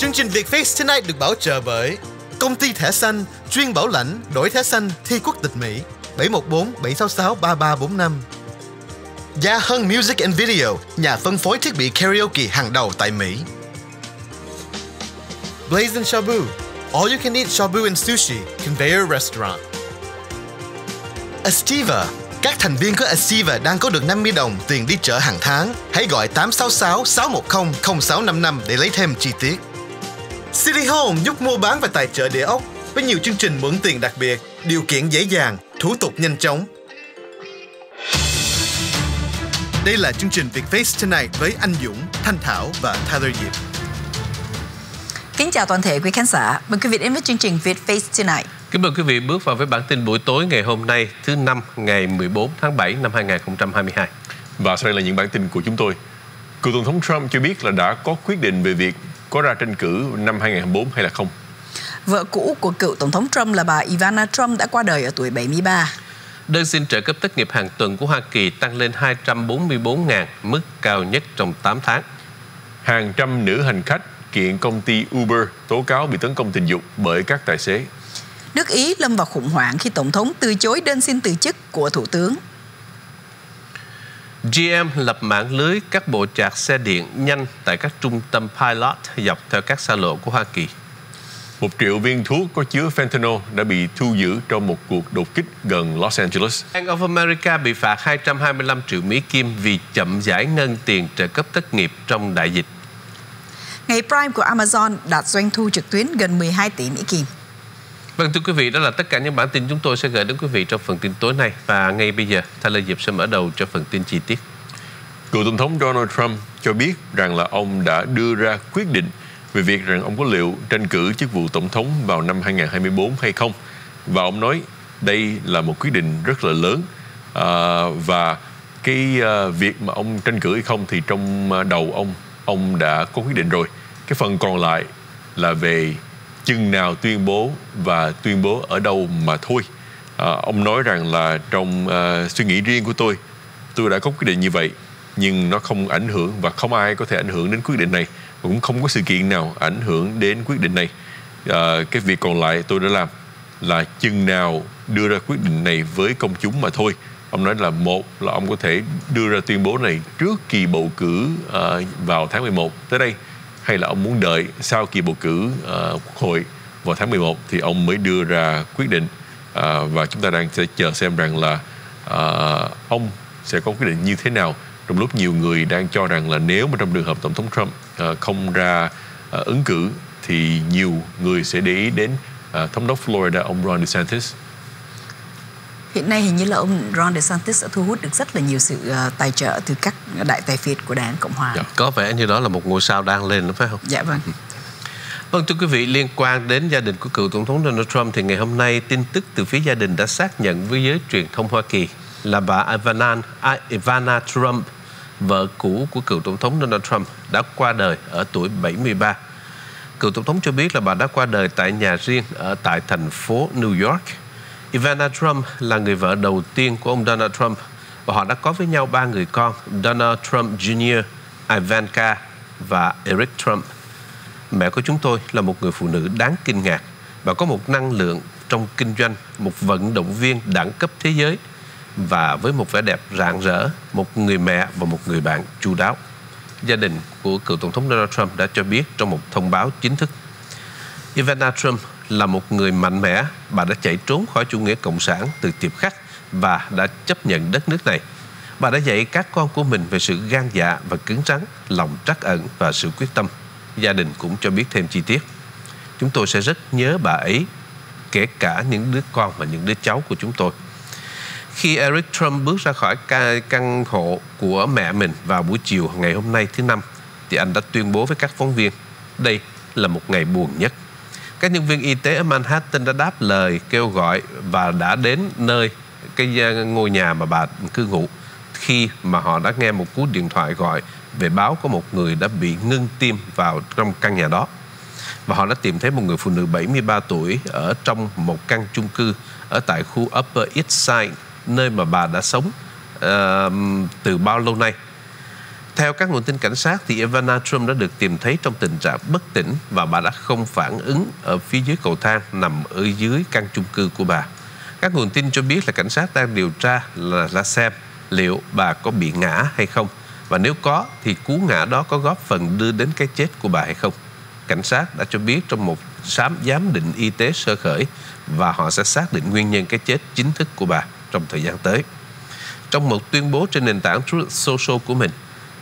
Chương trình Việt Face Tonight được bảo trợ bởi Công ty thẻ xanh, chuyên bảo lãnh, đổi thẻ xanh, thi quốc tịch Mỹ, 714-766-3345. Gia Hân Music and Video, nhà phân phối thiết bị karaoke hàng đầu tại Mỹ. Blaze and Shabu, all you can eat shabu and sushi, conveyor restaurant. Estiva, các thành viên của Estiva đang có được 50 đồng tiền đi chợ hàng tháng. Hãy gọi 866-610-0655 để lấy thêm chi tiết. City Home giúp mua bán và tài trợ địa ốc với nhiều chương trình mượn tiền đặc biệt, điều kiện dễ dàng, thủ tục nhanh chóng. Đây là chương trình Việt Face Tonight với anh Dũng, Thanh Thảo và Tyler Diệp. Kính chào toàn thể quý khán giả, mời quý vị đến với chương trình Việt Face Tonight. Kính mời quý vị bước vào với bản tin buổi tối ngày hôm nay, thứ Năm, ngày 14 tháng 7 năm 2022. Và sau đây là những bản tin của chúng tôi. Cựu Tổng thống Trump cho biết là đã có quyết định về việc có ra tranh cử năm 2024 hay là không. Vợ cũ của cựu Tổng thống Trump là bà Ivana Trump đã qua đời ở tuổi 73. Đơn xin trợ cấp thất nghiệp hàng tuần của Hoa Kỳ tăng lên 244.000, mức cao nhất trong 8 tháng. Hàng trăm nữ hành khách kiện công ty Uber tố cáo bị tấn công tình dục bởi các tài xế. Nước Ý lâm vào khủng hoảng khi Tổng thống từ chối đơn xin từ chức của Thủ tướng. GM lập mạng lưới các bộ trạc xe điện nhanh tại các trung tâm Pilot dọc theo các xa lộ của Hoa Kỳ. 1 triệu viên thuốc có chứa fentanyl đã bị thu giữ trong một cuộc đột kích gần Los Angeles. Bank of America bị phạt 225 triệu Mỹ Kim vì chậm giải ngân tiền trợ cấp thất nghiệp trong đại dịch. Ngày Prime của Amazon đạt doanh thu trực tuyến gần 12 tỷ Mỹ Kim. Vâng, thưa quý vị, đó là tất cả những bản tin chúng tôi sẽ gửi đến quý vị trong phần tin tối nay. Và ngay bây giờ, Tyler Diệp sẽ mở đầu cho phần tin chi tiết. Cựu Tổng thống Donald Trump cho biết rằng là ông đã đưa ra quyết định về việc rằng ông có liệu tranh cử chức vụ Tổng thống vào năm 2024 hay không. Và ông nói đây là một quyết định rất là lớn. Và cái việc mà ông tranh cử hay không thì trong đầu ông đã có quyết định rồi. Cái phần còn lại là về chừng nào tuyên bố và tuyên bố ở đâu mà thôi. Ông nói rằng là trong suy nghĩ riêng của tôi đã có quyết định như vậy, nhưng nó không ảnh hưởng và không ai có thể ảnh hưởng đến quyết định này, cũng không có sự kiện nào ảnh hưởng đến quyết định này. Cái việc còn lại tôi đã làm là chừng nào đưa ra quyết định này với công chúng mà thôi. Ông nói là một là ông có thể đưa ra tuyên bố này trước kỳ bầu cử vào tháng 11 tới đây, hay là ông muốn đợi sau kỳ bầu cử Quốc hội vào tháng 11 thì ông mới đưa ra quyết định. Và chúng ta đang sẽ chờ xem rằng là ông sẽ có quyết định như thế nào, trong lúc nhiều người đang cho rằng là nếu mà trong trường hợp Tổng thống Trump không ra ứng cử thì nhiều người sẽ để ý đến thống đốc Florida ông Ron DeSantis. Hiện nay hình như là ông Ron DeSantis đã thu hút được rất là nhiều sự tài trợ từ các đại tài phiệt của đảng Cộng hòa. Dạ, có vẻ như đó là một ngôi sao đang lên, đúng phải không? Dạ vâng. Vâng, thưa quý vị, liên quan đến gia đình của cựu Tổng thống Donald Trump thì ngày hôm nay tin tức từ phía gia đình đã xác nhận với giới truyền thông Hoa Kỳ là bà Ivana Trump, vợ cũ của cựu Tổng thống Donald Trump, đã qua đời ở tuổi 73. Cựu Tổng thống cho biết là bà đã qua đời tại nhà riêng ở tại thành phố New York. Ivana Trump là người vợ đầu tiên của ông Donald Trump và họ đã có với nhau 3 người con: Donald Trump Jr., Ivanka và Eric Trump. Mẹ của chúng tôi là một người phụ nữ đáng kinh ngạc và có một năng lượng trong kinh doanh, một vận động viên đẳng cấp thế giới và với một vẻ đẹp rạng rỡ, một người mẹ và một người bạn chu đáo. Gia đình của cựu Tổng thống Donald Trump đã cho biết trong một thông báo chính thức. Ivana Trump là một người mạnh mẽ, bà đã chạy trốn khỏi chủ nghĩa cộng sản từ tiệp khắc và đã chấp nhận đất nước này. Bà đã dạy các con của mình về sự gan dạ và cứng rắn, lòng trắc ẩn và sự quyết tâm. Gia đình cũng cho biết thêm chi tiết. Chúng tôi sẽ rất nhớ bà ấy, kể cả những đứa con và những đứa cháu của chúng tôi. Khi Eric Trump bước ra khỏi căn hộ của mẹ mình vào buổi chiều ngày hôm nay thứ Năm, thì anh đã tuyên bố với các phóng viên, đây là một ngày buồn nhất. Các nhân viên y tế ở Manhattan đã đáp lời kêu gọi và đã đến nơi cái ngôi nhà mà bà cư ngụ khi mà họ đã nghe một cú điện thoại gọi về báo có một người đã bị ngưng tim vào trong căn nhà đó. Và họ đã tìm thấy một người phụ nữ 73 tuổi ở trong một căn chung cư ở tại khu Upper East Side, nơi mà bà đã sống từ bao lâu nay. Theo các nguồn tin cảnh sát, thì Ivana Trump đã được tìm thấy trong tình trạng bất tỉnh và bà đã không phản ứng ở phía dưới cầu thang nằm ở dưới căn chung cư của bà. Các nguồn tin cho biết là cảnh sát đang điều tra là xem liệu bà có bị ngã hay không, và nếu có thì cú ngã đó có góp phần đưa đến cái chết của bà hay không. Cảnh sát đã cho biết trong một giám định y tế sơ khởi và họ sẽ xác định nguyên nhân cái chết chính thức của bà trong thời gian tới. Trong một tuyên bố trên nền tảng Truth Social của mình,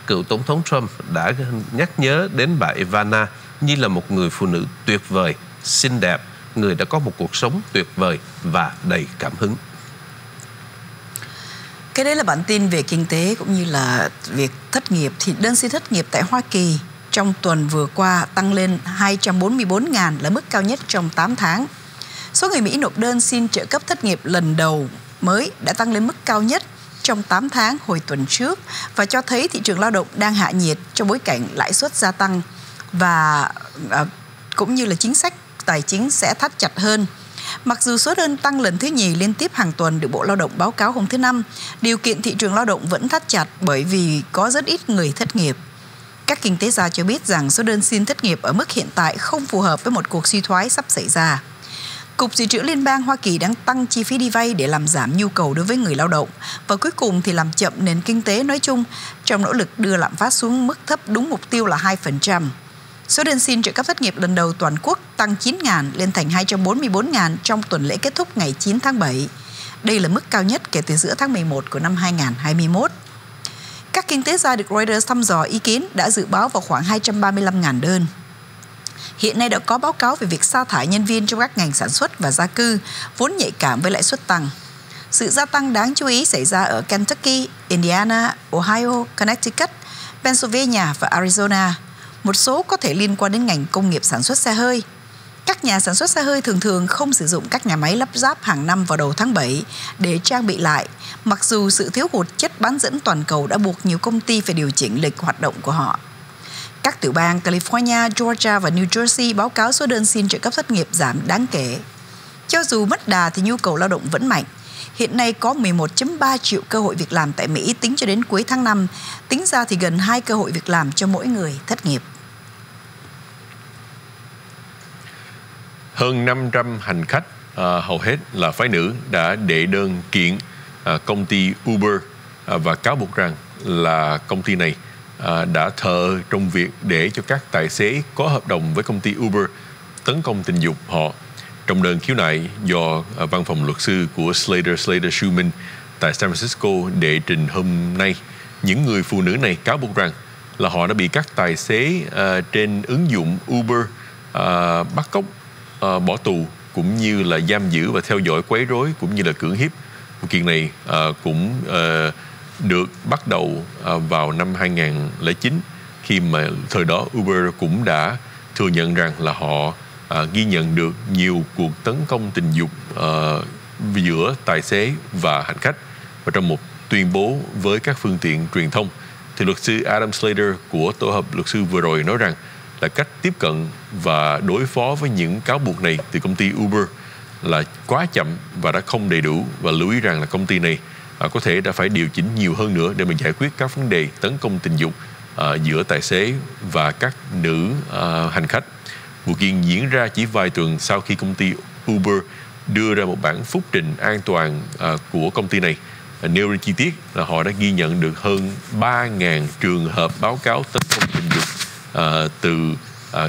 cựu Tổng thống Trump đã nhắc nhớ đến bà Ivana như là một người phụ nữ tuyệt vời, xinh đẹp, người đã có một cuộc sống tuyệt vời và đầy cảm hứng. Cái đấy là bản tin về kinh tế cũng như là việc thất nghiệp. Thì đơn xin thất nghiệp tại Hoa Kỳ trong tuần vừa qua tăng lên 244.000 là mức cao nhất trong 8 tháng. Số người Mỹ nộp đơn xin trợ cấp thất nghiệp lần đầu mới đã tăng lên mức cao nhất trong 8 tháng hồi tuần trước và cho thấy thị trường lao động đang hạ nhiệt trong bối cảnh lãi suất gia tăng và cũng như là chính sách tài chính sẽ thắt chặt hơn. Mặc dù số đơn tăng lần thứ nhì liên tiếp hàng tuần được Bộ Lao động báo cáo hôm thứ Năm, điều kiện thị trường lao động vẫn thắt chặt bởi vì có rất ít người thất nghiệp. Các kinh tế gia cho biết rằng số đơn xin thất nghiệp ở mức hiện tại không phù hợp với một cuộc suy thoái sắp xảy ra. Cục Dự trữ Liên bang Hoa Kỳ đang tăng chi phí đi vay để làm giảm nhu cầu đối với người lao động và cuối cùng thì làm chậm nền kinh tế nói chung trong nỗ lực đưa lạm phát xuống mức thấp đúng mục tiêu là 2%. Số đơn xin trợ cấp thất nghiệp lần đầu toàn quốc tăng 9.000 lên thành 244.000 trong tuần lễ kết thúc ngày 9 tháng 7. Đây là mức cao nhất kể từ giữa tháng 11 của năm 2021. Các kinh tế gia được Reuters thăm dò ý kiến đã dự báo vào khoảng 235.000 đơn. Hiện nay đã có báo cáo về việc sa thải nhân viên trong các ngành sản xuất và gia cư, vốn nhạy cảm với lãi suất tăng. Sự gia tăng đáng chú ý xảy ra ở Kentucky, Indiana, Ohio, Connecticut, Pennsylvania và Arizona. Một số có thể liên quan đến ngành công nghiệp sản xuất xe hơi. Các nhà sản xuất xe hơi thường thường không sử dụng các nhà máy lắp ráp hàng năm vào đầu tháng 7 để trang bị lại, mặc dù sự thiếu hụt chất bán dẫn toàn cầu đã buộc nhiều công ty phải điều chỉnh lịch hoạt động của họ. Các tiểu bang California, Georgia và New Jersey báo cáo số đơn xin trợ cấp thất nghiệp giảm đáng kể. Cho dù mất đà thì nhu cầu lao động vẫn mạnh. Hiện nay có 11.3 triệu cơ hội việc làm tại Mỹ tính cho đến cuối tháng 5. Tính ra thì gần 2 cơ hội việc làm cho mỗi người thất nghiệp. Hơn 500 hành khách, hầu hết là phái nữ, đã đệ đơn kiện công ty Uber và cáo buộc rằng là công ty này đã thờ trong việc để cho các tài xế có hợp đồng với công ty Uber tấn công tình dục họ. Trong đơn khiếu nại do văn phòng luật sư của Slater Sherman tại San Francisco đệ trình hôm nay, những người phụ nữ này cáo buộc rằng là họ đã bị các tài xế trên ứng dụng Uber bắt cóc, bỏ tù, cũng như là giam giữ và theo dõi, quấy rối, cũng như là cưỡng hiếp. Vụ kiện này cũng được bắt đầu vào năm 2009, khi mà thời đó Uber cũng đã thừa nhận rằng là họ ghi nhận được nhiều cuộc tấn công tình dục giữa tài xế và hành khách. Và trong một tuyên bố với các phương tiện truyền thông, thì luật sư Adam Slater của tổ hợp luật sư vừa rồi nói rằng là cách tiếp cận và đối phó với những cáo buộc này từ công ty Uber là quá chậm và đã không đầy đủ, và lưu ý rằng là công ty này có thể đã phải điều chỉnh nhiều hơn nữa để mà giải quyết các vấn đề tấn công tình dục giữa tài xế và các nữ hành khách. Vụ kiện diễn ra chỉ vài tuần sau khi công ty Uber đưa ra một bản phúc trình an toàn của công ty này, nêu ra chi tiết là họ đã ghi nhận được hơn 3.000 trường hợp báo cáo tấn công tình dục từ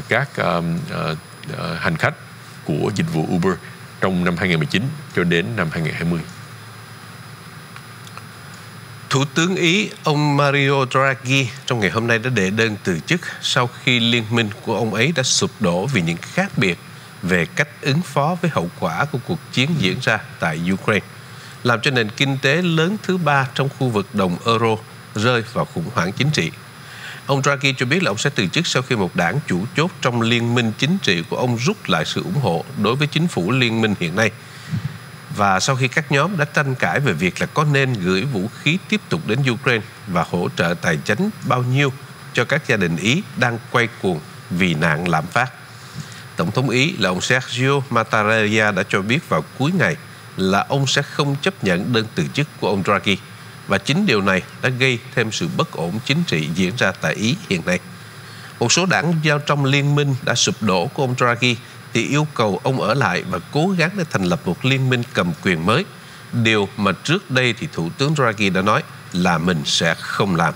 các hành khách của dịch vụ Uber trong năm 2019 cho đến năm 2020. Thủ tướng Ý, ông Mario Draghi, trong ngày hôm nay đã đệ đơn từ chức sau khi liên minh của ông ấy đã sụp đổ vì những khác biệt về cách ứng phó với hậu quả của cuộc chiến diễn ra tại Ukraine, làm cho nền kinh tế lớn thứ ba trong khu vực đồng euro rơi vào khủng hoảng chính trị. Ông Draghi cho biết là ông sẽ từ chức sau khi một đảng chủ chốt trong liên minh chính trị của ông rút lại sự ủng hộ đối với chính phủ liên minh hiện nay, và sau khi các nhóm đã tranh cãi về việc là có nên gửi vũ khí tiếp tục đến Ukraine và hỗ trợ tài chính bao nhiêu cho các gia đình Ý đang quay cuồng vì nạn lạm phát. Tổng thống Ý là ông Sergio Mattarella đã cho biết vào cuối ngày là ông sẽ không chấp nhận đơn từ chức của ông Draghi và chính điều này đã gây thêm sự bất ổn chính trị diễn ra tại Ý hiện nay. Một số đảng giao trong liên minh đã sụp đổ của ông Draghi thì yêu cầu ông ở lại và cố gắng để thành lập một liên minh cầm quyền mới, điều mà trước đây thì Thủ tướng Draghi đã nói là mình sẽ không làm.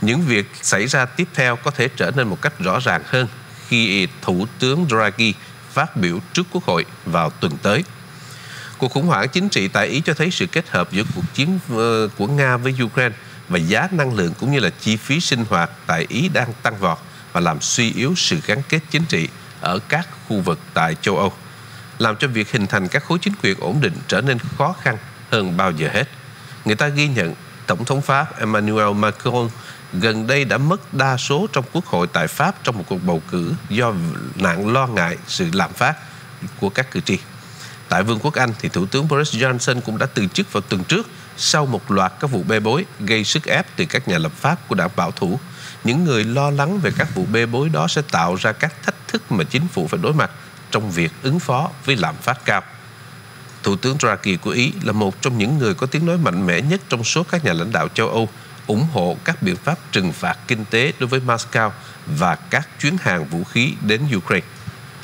Những việc xảy ra tiếp theo có thể trở nên một cách rõ ràng hơn khi Thủ tướng Draghi phát biểu trước Quốc hội vào tuần tới. Cuộc khủng hoảng chính trị tại Ý cho thấy sự kết hợp giữa cuộc chiến của Nga với Ukraine và giá năng lượng cũng như là chi phí sinh hoạt tại Ý đang tăng vọt và làm suy yếu sự gắn kết chính trị ở các khu vực tại châu Âu, làm cho việc hình thành các khối chính quyền ổn định trở nên khó khăn hơn bao giờ hết. Người ta ghi nhận Tổng thống Pháp Emmanuel Macron gần đây đã mất đa số trong Quốc hội tại Pháp trong một cuộc bầu cử do nạn lo ngại sự lạm phát của các cử tri. Tại Vương quốc Anh, thì Thủ tướng Boris Johnson cũng đã từ chức vào tuần trước sau một loạt các vụ bê bối gây sức ép từ các nhà lập pháp của đảng bảo thủ. Những người lo lắng về các vụ bê bối đó sẽ tạo ra các thách thức mà chính phủ phải đối mặt trong việc ứng phó với lạm phát cao. Thủ tướng Draghi của Ý là một trong những người có tiếng nói mạnh mẽ nhất trong số các nhà lãnh đạo châu Âu ủng hộ các biện pháp trừng phạt kinh tế đối với Moscow và các chuyến hàng vũ khí đến Ukraine.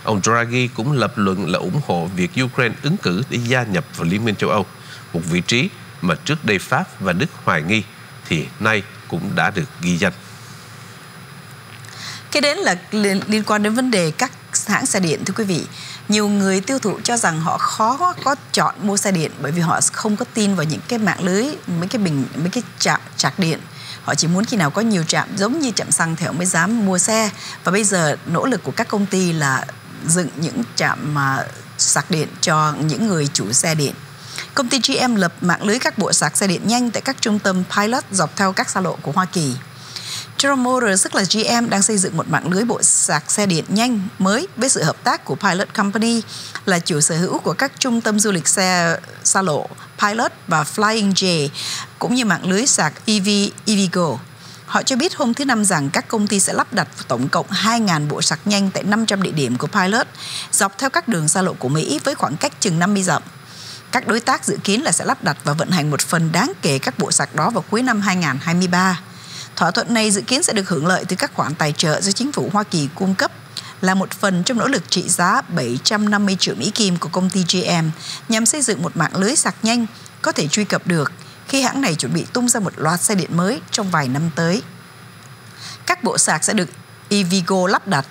Ông Draghi cũng lập luận là ủng hộ việc Ukraine ứng cử để gia nhập vào Liên minh châu Âu, một vị trí mà trước đây Pháp và Đức hoài nghi thì nay cũng đã được ghi danh. Kế đến là liên quan đến vấn đề các hãng xe điện, thưa quý vị. Nhiều người tiêu thụ cho rằng họ khó có chọn mua xe điện bởi vì họ không có tin vào những cái mạng lưới, mấy cái trạm sạc điện. Họ chỉ muốn khi nào có nhiều trạm giống như trạm xăng thì họ mới dám mua xe. Và bây giờ nỗ lực của các công ty là dựng những trạm sạc điện cho những người chủ xe điện. Công ty GM lập mạng lưới các bộ sạc xe điện nhanh tại các trung tâm Pilot dọc theo các xa lộ của Hoa Kỳ. General Motors, tức là GM, đang xây dựng một mạng lưới bộ sạc xe điện nhanh mới với sự hợp tác của Pilot Company, là chủ sở hữu của các trung tâm du lịch xe xa lộ Pilot và Flying J, cũng như mạng lưới sạc EVgo. Họ cho biết hôm thứ Năm rằng các công ty sẽ lắp đặt tổng cộng 2.000 bộ sạc nhanh tại 500 địa điểm của Pilot dọc theo các đường xa lộ của Mỹ với khoảng cách chừng 50 dặm. Các đối tác dự kiến là sẽ lắp đặt và vận hành một phần đáng kể các bộ sạc đó vào cuối năm 2023. Thỏa thuận này dự kiến sẽ được hưởng lợi từ các khoản tài trợ do chính phủ Hoa Kỳ cung cấp, là một phần trong nỗ lực trị giá 750 triệu Mỹ Kim của công ty GM nhằm xây dựng một mạng lưới sạc nhanh có thể truy cập được khi hãng này chuẩn bị tung ra một loạt xe điện mới trong vài năm tới. Các bộ sạc sẽ được EVgo lắp đặt,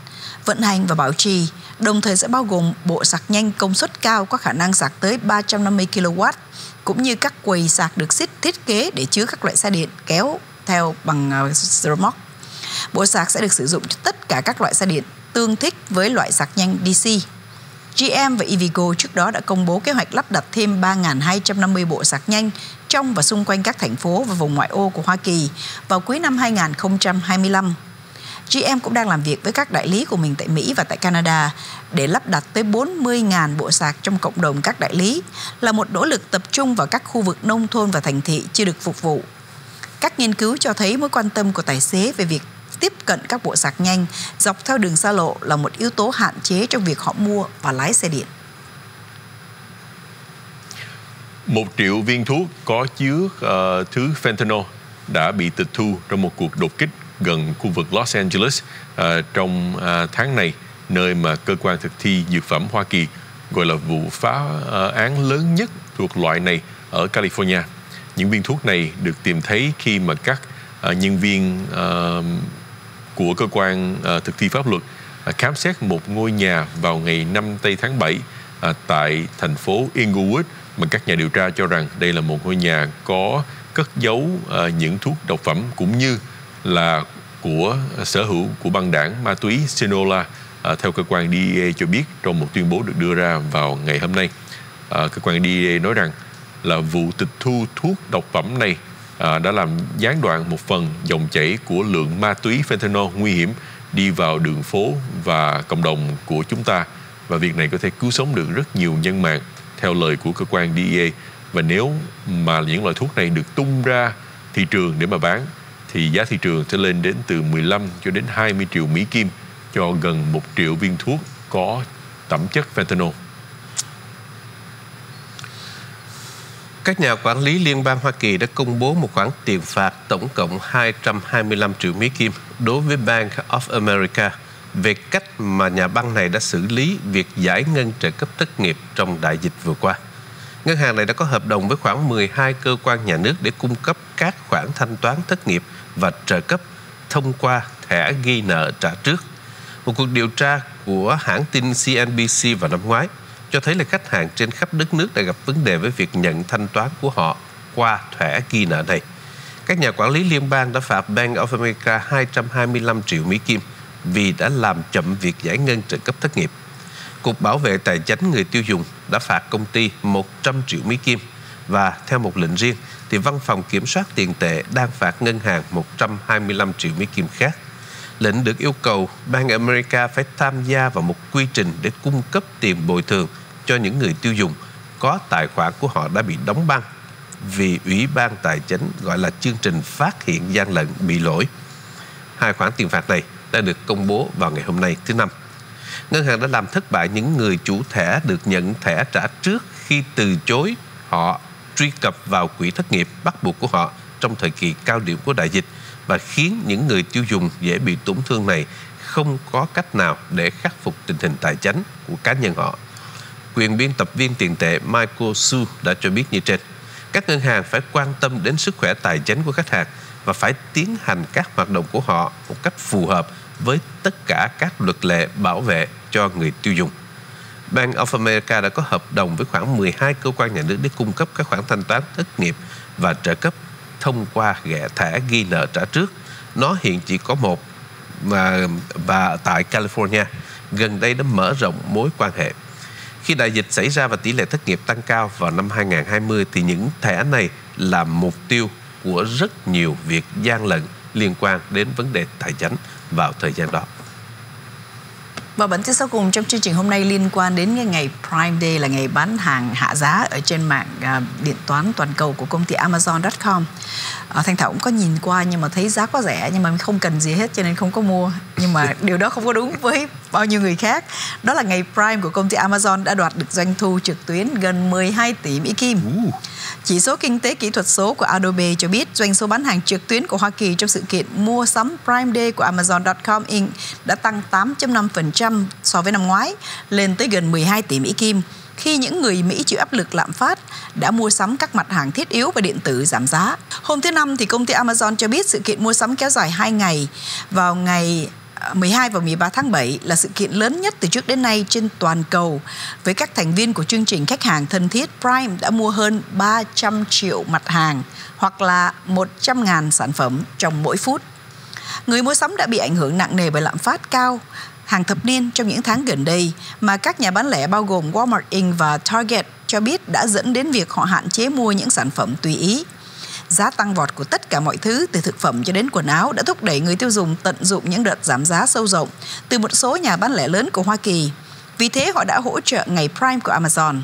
vận hành và bảo trì, đồng thời sẽ bao gồm bộ sạc nhanh công suất cao có khả năng sạc tới 350 kW, cũng như các quầy sạc được thiết kế để chứa các loại xe điện kéo theo bằng remote. Bộ sạc sẽ được sử dụng cho tất cả các loại xe điện tương thích với loại sạc nhanh DC. GM và EVgo trước đó đã công bố kế hoạch lắp đặt thêm 3.250 bộ sạc nhanh trong và xung quanh các thành phố và vùng ngoại ô của Hoa Kỳ vào cuối năm 2025. GM cũng đang làm việc với các đại lý của mình tại Mỹ và tại Canada để lắp đặt tới 40.000 bộ sạc trong cộng đồng các đại lý, là một nỗ lực tập trung vào các khu vực nông thôn và thành thị chưa được phục vụ. Các nghiên cứu cho thấy mối quan tâm của tài xế về việc tiếp cận các bộ sạc nhanh dọc theo đường xa lộ là một yếu tố hạn chế trong việc họ mua và lái xe điện. 1 triệu viên thuốc có chứa thứ fentanyl đã bị tịch thu trong một cuộc đột kích gần khu vực Los Angeles trong tháng này, nơi mà cơ quan thực thi dược phẩm Hoa Kỳ gọi là vụ phá án lớn nhất thuộc loại này ở California. Những viên thuốc này được tìm thấy khi mà các nhân viên của cơ quan thực thi pháp luật khám xét một ngôi nhà vào ngày 5 tây tháng 7 tại thành phố Inglewood, mà các nhà điều tra cho rằng đây là một ngôi nhà có cất giấu những thuốc độc phẩm cũng như là của sở hữu của băng đảng ma túy Sinaloa, theo cơ quan DEA cho biết trong một tuyên bố được đưa ra vào ngày hôm nay. Cơ quan DEA nói rằng là vụ tịch thu thuốc độc phẩm này đã làm gián đoạn một phần dòng chảy của lượng ma túy fentanyl nguy hiểm đi vào đường phố và cộng đồng của chúng ta, và việc này có thể cứu sống được rất nhiều nhân mạng theo lời của cơ quan DEA. Và nếu mà những loại thuốc này được tung ra thị trường để mà bán thì giá thị trường sẽ lên đến từ 15 cho đến 20 triệu Mỹ Kim cho gần 1 triệu viên thuốc có tẩm chất fentanyl. Các nhà quản lý liên bang Hoa Kỳ đã công bố một khoản tiền phạt tổng cộng 225 triệu Mỹ Kim đối với Bank of America về cách mà nhà băng này đã xử lý việc giải ngân trợ cấp thất nghiệp trong đại dịch vừa qua. Ngân hàng này đã có hợp đồng với khoảng 12 cơ quan nhà nước để cung cấp các khoản thanh toán thất nghiệp và trợ cấp thông qua thẻ ghi nợ trả trước. Một cuộc điều tra của hãng tin CNBC vào năm ngoái cho thấy là khách hàng trên khắp đất nước đã gặp vấn đề với việc nhận thanh toán của họ qua thẻ ghi nợ này. Các nhà quản lý liên bang đã phạt Bank of America 225 triệu Mỹ Kim vì đã làm chậm việc giải ngân trợ cấp thất nghiệp. Cục Bảo vệ Tài chánh người tiêu dùng đã phạt công ty 100 triệu Mỹ Kim và theo một lệnh riêng thì Văn phòng Kiểm soát Tiền tệ đang phạt ngân hàng 125 triệu Mỹ Kim khác. Lệnh được yêu cầu Bank of America phải tham gia vào một quy trình để cung cấp tiền bồi thường cho những người tiêu dùng có tài khoản của họ đã bị đóng băng vì Ủy ban Tài chánh gọi là chương trình phát hiện gian lận bị lỗi. Hai khoản tiền phạt này đã được công bố vào ngày hôm nay thứ Năm. Ngân hàng đã làm thất bại những người chủ thẻ được nhận thẻ trả trước khi từ chối họ truy cập vào quỹ thất nghiệp bắt buộc của họ trong thời kỳ cao điểm của đại dịch và khiến những người tiêu dùng dễ bị tổn thương này không có cách nào để khắc phục tình hình tài chánh của cá nhân họ. Quyền biên tập viên tiền tệ Michael Su đã cho biết như trên. Các ngân hàng phải quan tâm đến sức khỏe tài chánh của khách hàng và phải tiến hành các hoạt động của họ một cách phù hợp với tất cả các luật lệ bảo vệ cho người tiêu dùng. Bank of America đã có hợp đồng với khoảng 12 cơ quan nhà nước để cung cấp các khoản thanh toán thất nghiệp và trợ cấp thông qua thẻ ghi nợ trả trước. Nó hiện chỉ có một và tại California, gần đây đã mở rộng mối quan hệ. Khi đại dịch xảy ra và tỷ lệ thất nghiệp tăng cao vào năm 2020 thì những thẻ này là mục tiêu của rất nhiều việc gian lận liên quan đến vấn đề tài chánh vào thời gian đó. Và bản tin sau cùng trong chương trình hôm nay liên quan đến ngày Prime Day là ngày bán hàng hạ giá ở trên mạng điện toán toàn cầu của công ty Amazon.com. Thanh Thảo cũng có nhìn qua nhưng mà thấy giá quá rẻ nhưng mà không cần gì hết cho nên không có mua. Nhưng mà điều đó không có đúng với bao nhiêu người khác. Đó là ngày Prime của công ty Amazon đã đoạt được doanh thu trực tuyến gần 12 tỷ Mỹ Kim. Chỉ số kinh tế kỹ thuật số của Adobe cho biết doanh số bán hàng trực tuyến của Hoa Kỳ trong sự kiện mua sắm Prime Day của Amazon.com Inc. đã tăng 8.5% so với năm ngoái, lên tới gần 12 tỷ Mỹ Kim, khi những người Mỹ chịu áp lực lạm phát đã mua sắm các mặt hàng thiết yếu và điện tử giảm giá. Hôm thứ Năm, thì công ty Amazon cho biết sự kiện mua sắm kéo dài 2 ngày vào ngày 12 và 13 tháng 7 là sự kiện lớn nhất từ trước đến nay trên toàn cầu, với các thành viên của chương trình khách hàng thân thiết Prime đã mua hơn 300 triệu mặt hàng hoặc là 100.000 sản phẩm trong mỗi phút. Người mua sắm đã bị ảnh hưởng nặng nề bởi lạm phát cao hàng thập niên trong những tháng gần đây mà các nhà bán lẻ bao gồm Walmart Inc. và Target cho biết đã dẫn đến việc họ hạn chế mua những sản phẩm tùy ý. Giá tăng vọt của tất cả mọi thứ từ thực phẩm cho đến quần áo đã thúc đẩy người tiêu dùng tận dụng những đợt giảm giá sâu rộng từ một số nhà bán lẻ lớn của Hoa Kỳ. Vì thế họ đã hỗ trợ ngày Prime của Amazon.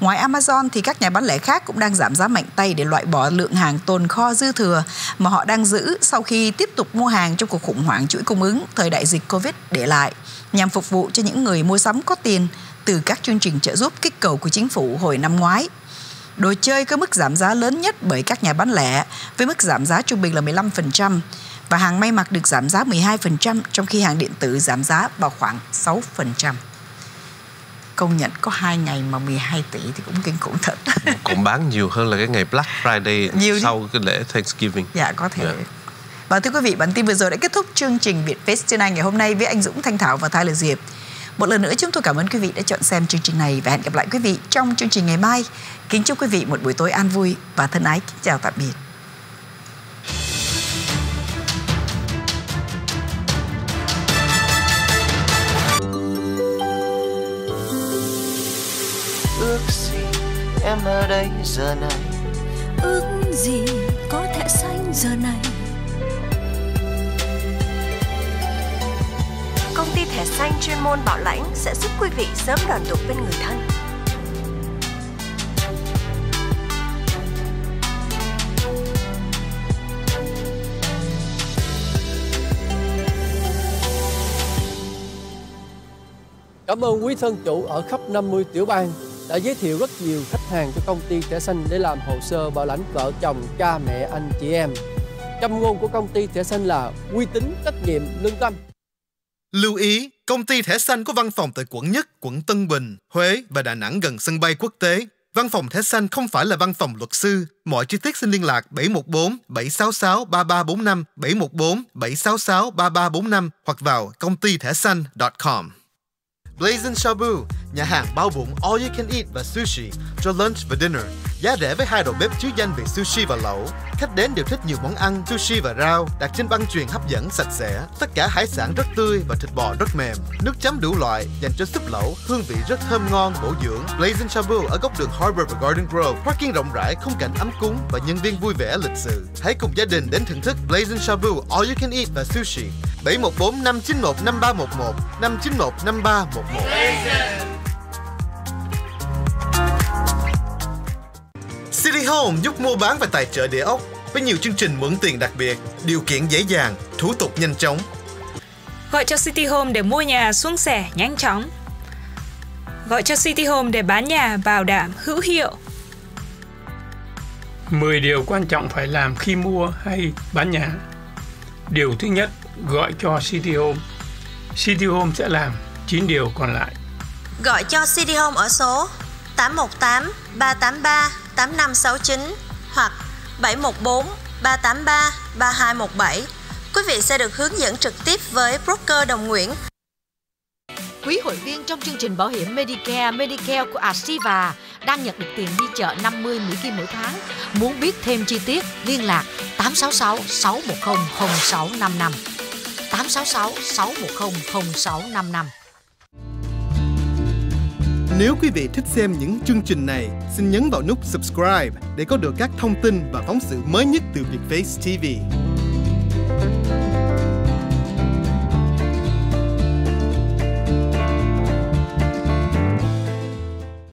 Ngoài Amazon thì các nhà bán lẻ khác cũng đang giảm giá mạnh tay để loại bỏ lượng hàng tồn kho dư thừa mà họ đang giữ sau khi tiếp tục mua hàng trong cuộc khủng hoảng chuỗi cung ứng thời đại dịch Covid để lại, nhằm phục vụ cho những người mua sắm có tiền từ các chương trình trợ giúp kích cầu của chính phủ hồi năm ngoái. Đồ chơi có mức giảm giá lớn nhất bởi các nhà bán lẻ với mức giảm giá trung bình là 15% và hàng may mặc được giảm giá 12% trong khi hàng điện tử giảm giá vào khoảng 6%. Công nhận có 2 ngày mà 12 tỷ thì cũng kinh khủng thật. Cũng bán nhiều hơn là cái ngày Black Friday nhiều sau đi. Cái lễ Thanksgiving. Dạ, có thể. Yeah. Và thưa quý vị, bản tin vừa rồi đã kết thúc chương trình Việt Face Tonight ngày hôm nay với anh Dũng, Thanh Thảo và Tyler Diệp. Một lần nữa chúng tôi cảm ơn quý vị đã chọn xem chương trình này và hẹn gặp lại quý vị trong chương trình ngày mai. Kính chúc quý vị một buổi tối an vui và thân ái. Kính chào tạm biệt. Em ở đây giờ này, ước gì có thể xanh giờ này. Công ty thẻ xanh chuyên môn bảo lãnh sẽ giúp quý vị sớm đoàn tụ bên người thân. Cảm ơn quý thân chủ ở khắp 50 tiểu bang đã giới thiệu rất nhiều khách hàng cho công ty thẻ xanh để làm hồ sơ bảo lãnh vợ chồng, cha mẹ, anh chị em. Châm ngôn của công ty thẻ xanh là uy tín, trách nhiệm, lương tâm. Lưu ý, công ty thẻ xanh có văn phòng tại quận Nhất, quận Tân Bình, Huế và Đà Nẵng gần sân bay quốc tế. Văn phòng thẻ xanh không phải là văn phòng luật sư. Mọi chi tiết xin liên lạc 714 766 3345 714 766 3345 hoặc vào comtythẻxanh.com. Blaze and Shabu, nhà hàng bao bụng all you can eat và sushi cho lunch và dinner. Giá rẻ với hai đầu bếp chứ danh về sushi và lẩu. Khách đến đều thích nhiều món ăn, sushi và rau, đặt trên băng chuyền hấp dẫn sạch sẽ. Tất cả hải sản rất tươi và thịt bò rất mềm. Nước chấm đủ loại, dành cho súp lẩu, hương vị rất thơm ngon, bổ dưỡng. Blaze and Shabu ở góc đường Harbor và Garden Grove, parking rộng rãi, khung cảnh ấm cúng và nhân viên vui vẻ lịch sự. Hãy cùng gia đình đến thưởng thức Blaze and Shabu all you can eat và sushi. 714 591 5311 591 5311. City Home giúp mua bán và tài trợ địa ốc với nhiều chương trình mượn tiền đặc biệt, điều kiện dễ dàng, thủ tục nhanh chóng. Gọi cho City Home để mua nhà suôn sẻ, nhanh chóng. Gọi cho City Home để bán nhà bảo đảm hữu hiệu. 10 điều quan trọng phải làm khi mua hay bán nhà. Điều thứ nhất, gọi cho City Home. City Home sẽ làm 9 điều còn lại. Gọi cho City Home ở số 818 383 8569 hoặc 714 383 3217. Quý vị sẽ được hướng dẫn trực tiếp với broker Đồng Nguyễn. Quý hội viên trong chương trình bảo hiểm Medicare của Estiva đang nhận được tiền đi chợ 50 Mỹ Kim mỗi tháng. Muốn biết thêm chi tiết, liên lạc 866 610 0655. 866 610 0655. Nếu quý vị thích xem những chương trình này, xin nhấn vào nút subscribe để có được các thông tin và phóng sự mới nhất từ Việt Face TV.